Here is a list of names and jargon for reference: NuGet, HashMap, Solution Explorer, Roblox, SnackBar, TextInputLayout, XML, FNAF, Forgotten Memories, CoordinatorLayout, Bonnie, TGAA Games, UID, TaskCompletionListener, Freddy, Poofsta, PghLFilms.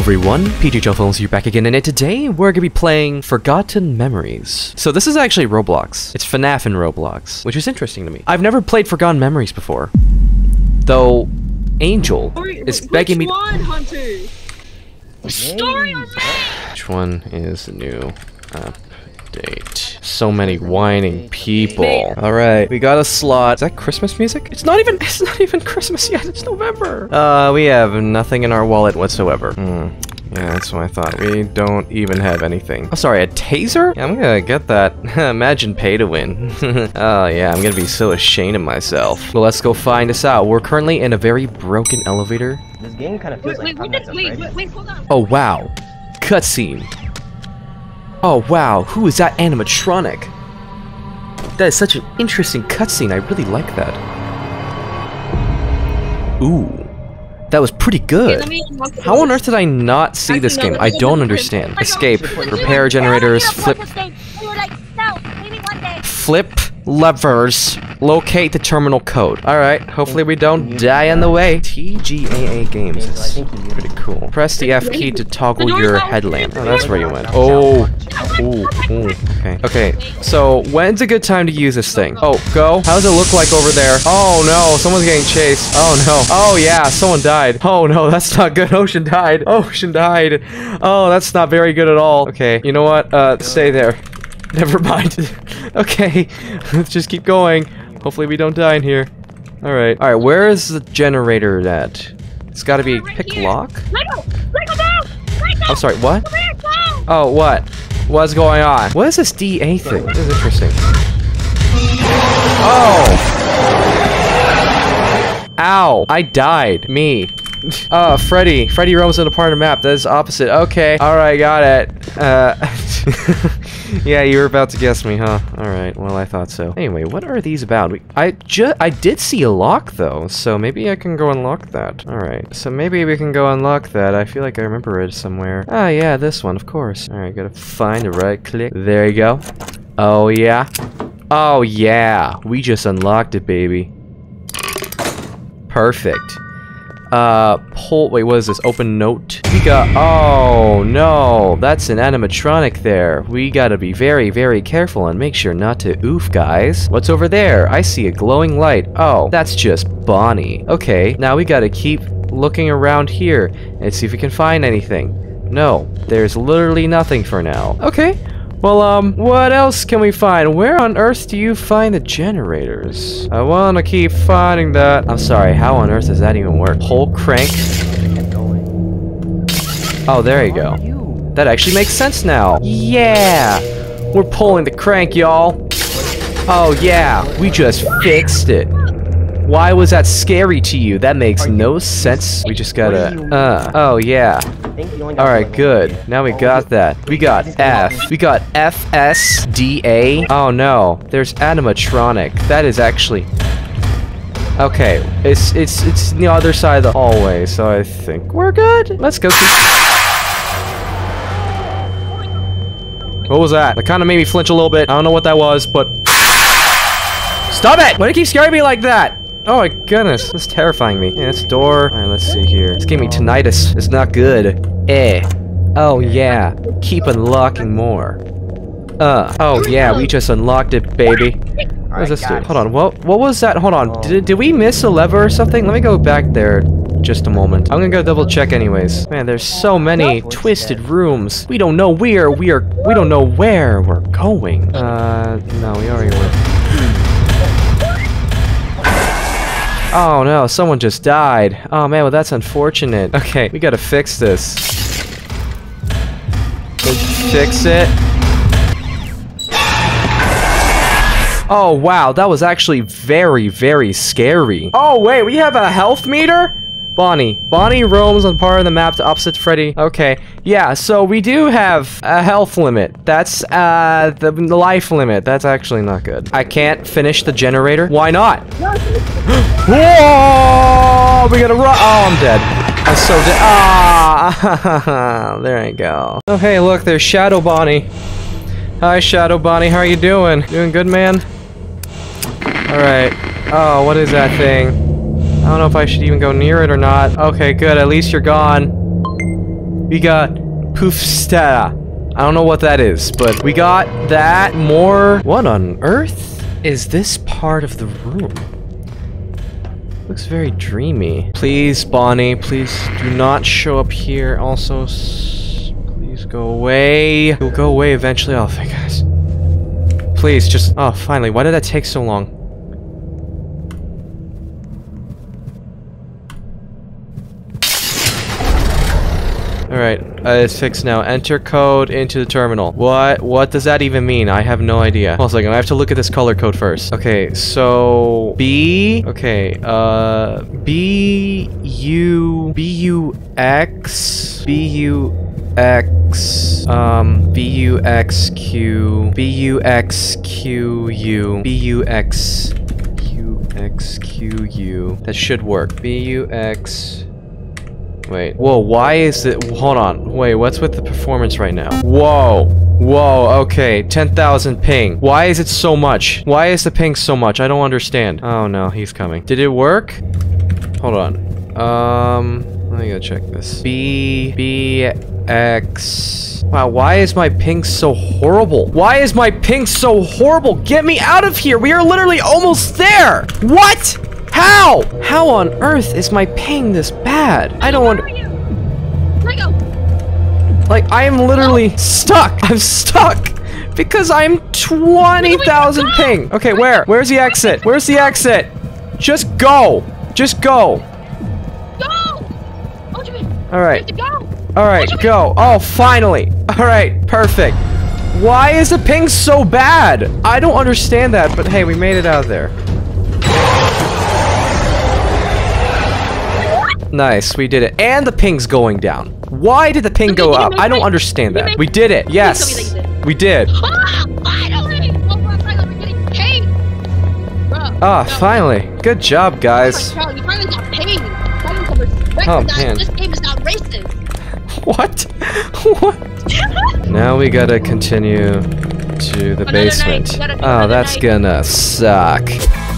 everyone, PghLFilms here back again, and today we're gonna be playing Forgotten Memories. So this is actually Roblox. It's FNAF in Roblox, which is interesting to me. I've never played Forgotten Memories before, though Angel is begging me. Which one is the new update? So many whining people. All right, we got a slot. Is that Christmas music? It's not even Christmas yet. It's November. We have nothing in our wallet whatsoever. Yeah, that's what I thought. We don't even have anything. Oh, sorry, a taser? Yeah, I'm gonna get that. Imagine pay to win. Oh, yeah, I'm gonna be so ashamed of myself. Well, let's go find us out. We're currently in a very broken elevator. This game kind of feels wait, hold on. Oh, wow. Cutscene. Oh, wow. Who is that animatronic? That is such an interesting cutscene. I really like that. Ooh. That was pretty good. How on earth did I not see this game? I don't understand. Escape, repair generators, flip levers, locate the terminal code. All right, hopefully we don't die on the way. TGAA Games, that's pretty cool. Press the F key to toggle your headlamp. Oh, that's where you went. Oh, okay. Okay, so when's a good time to use this thing? Oh, go. How does it look like over there? Oh no, someone's getting chased. Oh no. Oh yeah, someone died. Oh no, that's not good. Ocean died. Ocean died. Oh, that's not very good at all. Okay, you know what? Stay there. Never mind. Okay, let's just keep going. Hopefully we don't die in here. Alright. Alright, where is the generator at? It's gotta be pick lock? I'm sorry, what? Oh, what? What's going on? What is this DA thing? This is interesting. Oh! Ow! I died. Me. Freddy. Freddy roams on a part of the map. That is opposite. Okay. Alright, got it. Yeah, you were about to guess me, huh? Alright, well, I thought so. Anyway, what are these about? I did see a lock, though, so maybe I can go unlock that. Alright, so maybe we can go unlock that. I feel like I remember it somewhere. Ah, yeah, this one, of course. Alright, gotta find a right click. There you go. Oh, yeah. Oh, yeah. We just unlocked it, baby. Perfect. Wait, what is this? Open note. We got, oh no, that's an animatronic there. We gotta be very, very careful and make sure not to oof, guys. What's over there? I see a glowing light. Oh, that's just Bonnie. Okay, now we gotta keep looking around here and see if we can find anything. No, there's literally nothing for now. Okay, well, what else can we find? Where on earth do you find the generators? I wanna keep finding that. I'm sorry, how on earth does that even work? Whole crank. Oh, there you go. That actually makes sense now. Yeah! We're pulling the crank, y'all. Oh, yeah. We just fixed it. Why was that scary to you? That makes no sense. We just gotta, oh, yeah. Alright, good. Now we got that. We got F. We got FSDA. Oh no. There's animatronic. That is actually... Okay. It's the other side of the hallway, so I think we're good. Let's go What was that? That kind of made me flinch a little bit. I don't know what that was, but... Stop it! Why do you keep scaring me like that? Oh my goodness, that's terrifying me. Yeah, it's a door. Alright, let's see here. It's giving me tinnitus. It's not good. Eh. Oh yeah. Keep unlocking more. Oh yeah, we just unlocked it, baby. What does this do? Hold on, what was that? Hold on, did we miss a lever or something? Let me go back there just a moment. I'm gonna go double check anyways. Man, there's so many twisted rooms. We don't know where we don't know where we're going. No, we already went. Oh no, someone just died. Oh man, well that's unfortunate. Okay, we gotta fix this. Fix it. Oh wow, that was actually very, very scary. Oh wait, we have a health meter? Bonnie. Bonnie roams on part of the map to opposite Freddy. Okay. Yeah, so we do have a health limit. That's, the life limit. That's actually not good. I can't finish the generator. Why not? Whoa! We gotta run. Oh, I'm dead. I'm so dead. Ah! There I go. Oh, hey, look. There's Shadow Bonnie. Hi, Shadow Bonnie. How are you doing? Doing good, man? Alright. Oh, what is that thing? I don't know if I should even go near it or not. Okay, good. At least you're gone. We got Poofsta. I don't know what that is, but we got that. More. What on earth is this part of the room? Looks very dreamy. Please, Bonnie, please do not show up here. Also, please go away. You'll go away eventually. Oh, thank guys. Please, just... Oh, finally. Why did that take so long? Alright, it's fixed now. Enter code into the terminal. What does that even mean? I have no idea. Hold on a second, I have to look at this color code first. Okay, so... B... Okay, BUX... That should work. BUX... Wait. Whoa, why is it... Hold on. Wait, what's with the performance right now? Whoa. Whoa, okay. 10,000 ping. Why is it so much? Why is the ping so much? I don't understand. Oh, no. He's coming. Did it work? Hold on. Let me go check this. BX. Wow, why is my ping so horrible? Why is my ping so horrible? Get me out of here! We are literally almost there! What?! How? How on earth is my ping this bad? I don't want. Let go. Like, I am literally stuck. I'm stuck because I'm 20,000 ping. Okay, where? Where's the exit? Where's the exit? Just go. Just go. Go. All right. All right, go. Oh, finally. All right, perfect. Why is the ping so bad? I don't understand that, but hey, we made it out of there. Nice, we did it. And the ping's going down. Why did the ping go up? I don't understand that. We did it. Yes. We did. Ah, finally. Good job, guys. Oh, man. This game is not racist. What? What? Now we gotta continue to the basement. Oh, that's gonna suck.